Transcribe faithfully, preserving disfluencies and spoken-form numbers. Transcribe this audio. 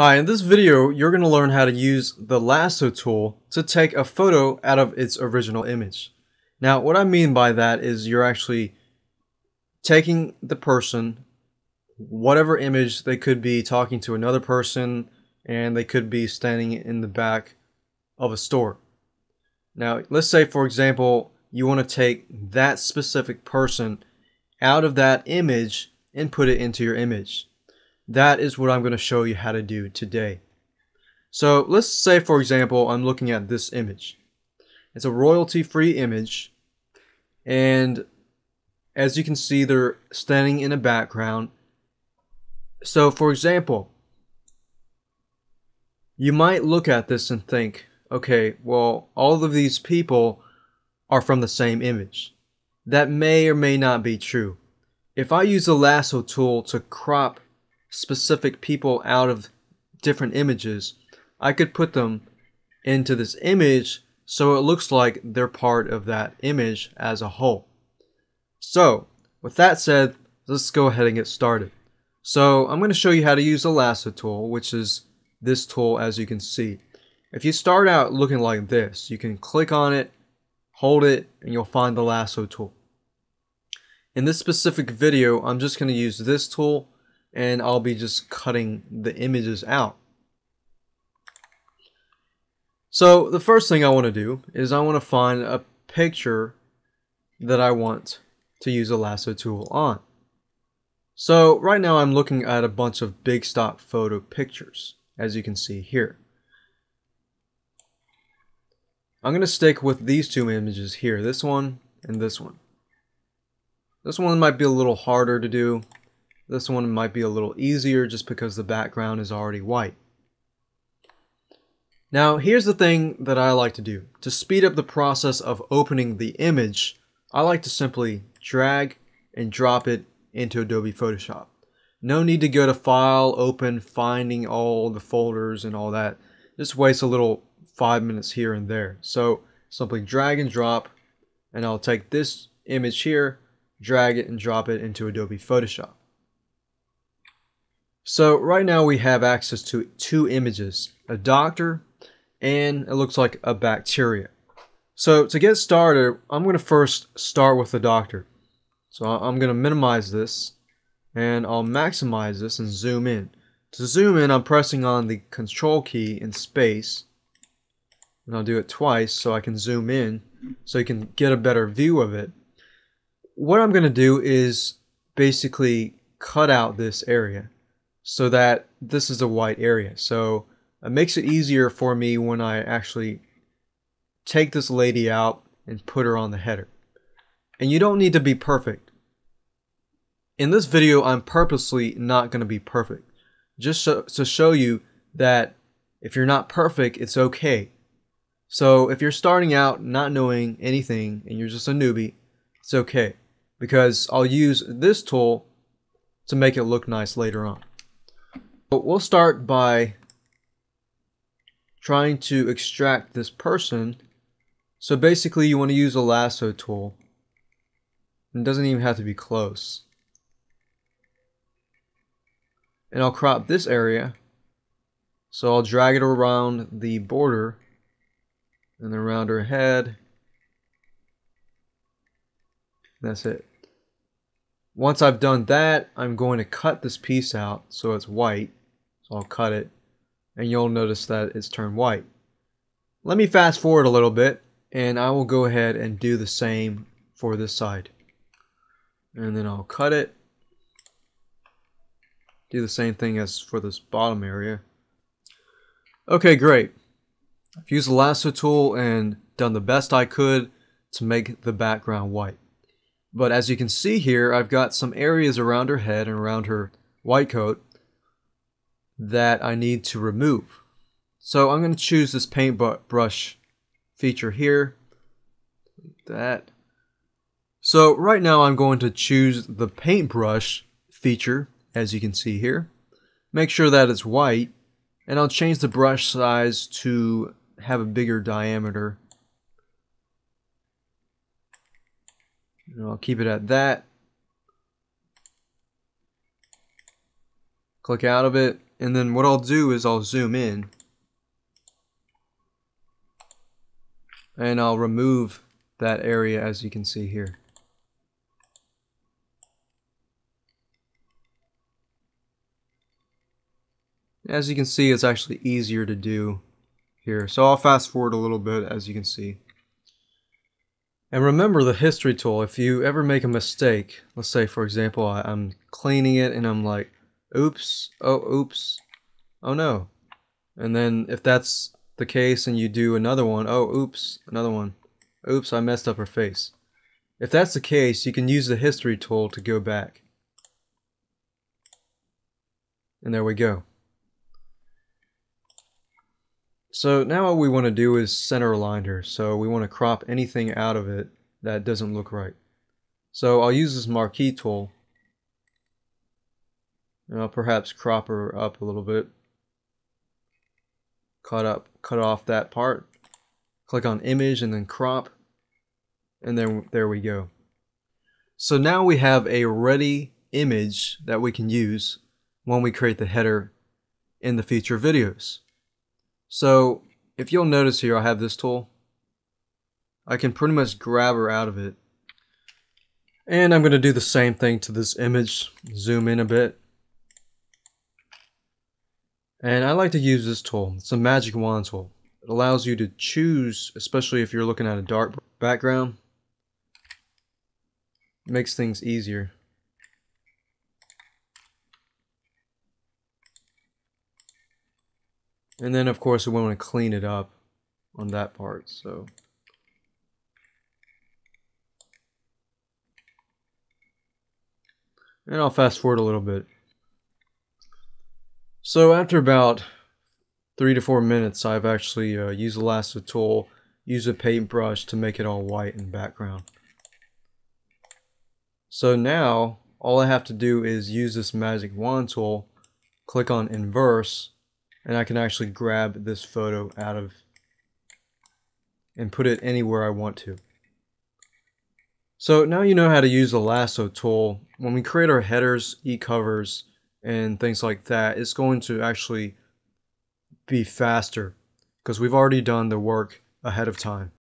Hi, in this video, you're going to learn how to use the Lasso tool to take a photo out of its original image. Now, what I mean by that is you're actually taking the person, whatever image, they could be talking to another person, and they could be standing in the back of a store. Now, let's say, for example, you want to take that specific person out of that image and put it into your image. That is what I'm going to show you how to do today. So let's say, for example, I'm looking at this image. It's a royalty-free image, and as you can see, they're standing in a background. So for example, you might look at this and think, okay, well, all of these people are from the same image. That may or may not be true. If I use the Lasso tool to crop specific people out of different images, I could put them into this image so it looks like they're part of that image as a whole. So with that said, let's go ahead and get started. So I'm going to show you how to use the Lasso tool, which is this tool as you can see. If you start out looking like this, you can click on it, hold it, and you'll find the Lasso tool. In this specific video, I'm just going to use this tool, and I'll be just cutting the images out. So the first thing I want to do is I want to find a picture that I want to use the Lasso tool on. So right now I'm looking at a bunch of big stock photo pictures, as you can see here. I'm going to stick with these two images here, this one and this one. This one might be a little harder to do. This one might be a little easier just because the background is already white. Now, here's the thing that I like to do. To speed up the process of opening the image, I like to simply drag and drop it into Adobe Photoshop. No need to go to File, Open, finding all the folders and all that. Just waste a little five minutes here and there. So simply drag and drop, and I'll take this image here, drag it and drop it into Adobe Photoshop. So right now we have access to two images, a doctor and it looks like a bacteria. So to get started, I'm going to first start with the doctor. So I'm going to minimize this and I'll maximize this and zoom in. To zoom in, I'm pressing on the control key and space, and I'll do it twice so I can zoom in so you can get a better view of it. What I'm going to do is basically cut out this area, so that this is a white area. So it makes it easier for me when I actually take this lady out and put her on the header. And you don't need to be perfect. In this video, I'm purposely not going to be perfect, just so, to show you that if you're not perfect, it's okay. So if you're starting out not knowing anything and you're just a newbie, it's okay, because I'll use this tool to make it look nice later on. But we'll start by trying to extract this person. So basically you want to use a Lasso tool. It doesn't even have to be close. And I'll crop this area. So I'll drag it around the border and around her head. That's it. Once I've done that, I'm going to cut this piece out so it's white. So I'll cut it, and you'll notice that it's turned white. Let me fast forward a little bit, and I will go ahead and do the same for this side. And then I'll cut it. Do the same thing as for this bottom area. Okay, great. I've used the Lasso tool and done the best I could to make the background white. But as you can see here, I've got some areas around her head and around her white coat that I need to remove. So I'm going to choose this paintbrush feature here. Like that. So right now I'm going to choose the paintbrush feature, as you can see here. Make sure that it's white, and I'll change the brush size to have a bigger diameter. And I'll keep it at that. Click out of it. And then what I'll do is I'll zoom in and I'll remove that area, as you can see here. As you can see, it's actually easier to do here. So I'll fast forward a little bit, as you can see. And remember the history tool. If you ever make a mistake, let's say for example, I, I'm cleaning it and I'm like, oops, oh, oops, oh no. And then if that's the case and you do another one, oh, oops, another one, oops, I messed up her face. If that's the case, you can use the history tool to go back. And there we go. So now what we want to do is center align her. So we want to crop anything out of it that doesn't look right. So I'll use this marquee tool. And I'll perhaps crop her up a little bit. Cut up, cut off that part. Click on image and then crop. And then there we go. So now we have a ready image that we can use when we create the header in the future videos. So if you'll notice here, I have this tool. I can pretty much grab her out of it. And I'm going to do the same thing to this image, zoom in a bit. And I like to use this tool. It's a magic wand tool. It allows you to choose, especially if you're looking at a dark background. It makes things easier. And then of course we want to clean it up on that part, so. And I'll fast forward a little bit. So after about three to four minutes, I've actually uh, used the Lasso tool, used a paintbrush to make it all white in the background. So now all I have to do is use this magic wand tool, click on inverse, and I can actually grab this photo out of and put it anywhere I want to. So now you know how to use the Lasso tool. When we create our headers, e-covers, and things like that, it's going to actually be faster because we've already done the work ahead of time.